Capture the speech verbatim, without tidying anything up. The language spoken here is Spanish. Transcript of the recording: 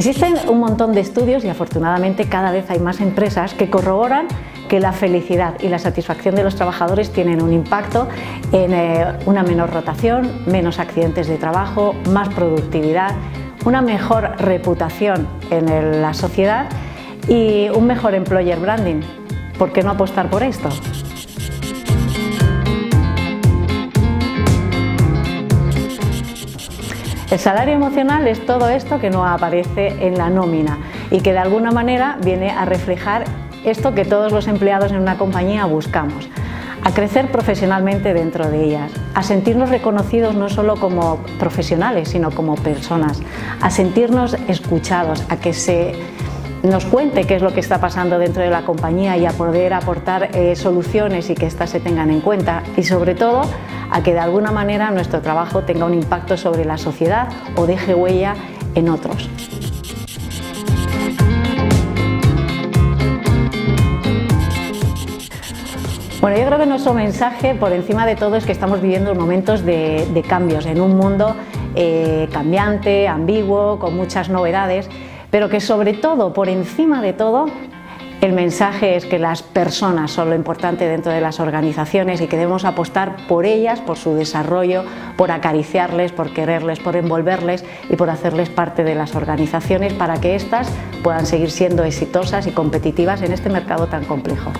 Existen un montón de estudios y afortunadamente cada vez hay más empresas que corroboran que la felicidad y la satisfacción de los trabajadores tienen un impacto en eh, una menor rotación, menos accidentes de trabajo, más productividad, una mejor reputación en el, la sociedad y un mejor employer branding. ¿Por qué no apostar por esto? El salario emocional es todo esto que no aparece en la nómina y que de alguna manera viene a reflejar esto que todos los empleados en una compañía buscamos: a crecer profesionalmente dentro de ellas, a sentirnos reconocidos no solo como profesionales sino como personas, a sentirnos escuchados, a que se nos cuente qué es lo que está pasando dentro de la compañía y a poder aportar eh, soluciones y que éstas se tengan en cuenta, y sobre todo a que de alguna manera nuestro trabajo tenga un impacto sobre la sociedad o deje huella en otros. Bueno, yo creo que nuestro mensaje por encima de todo es que estamos viviendo momentos de, de cambios en un mundo eh, cambiante, ambiguo, con muchas novedades, pero que sobre todo, por encima de todo, el mensaje es que las personas son lo importante dentro de las organizaciones y que debemos apostar por ellas, por su desarrollo, por acariciarles, por quererles, por envolverles y por hacerles parte de las organizaciones para que éstas puedan seguir siendo exitosas y competitivas en este mercado tan complejo.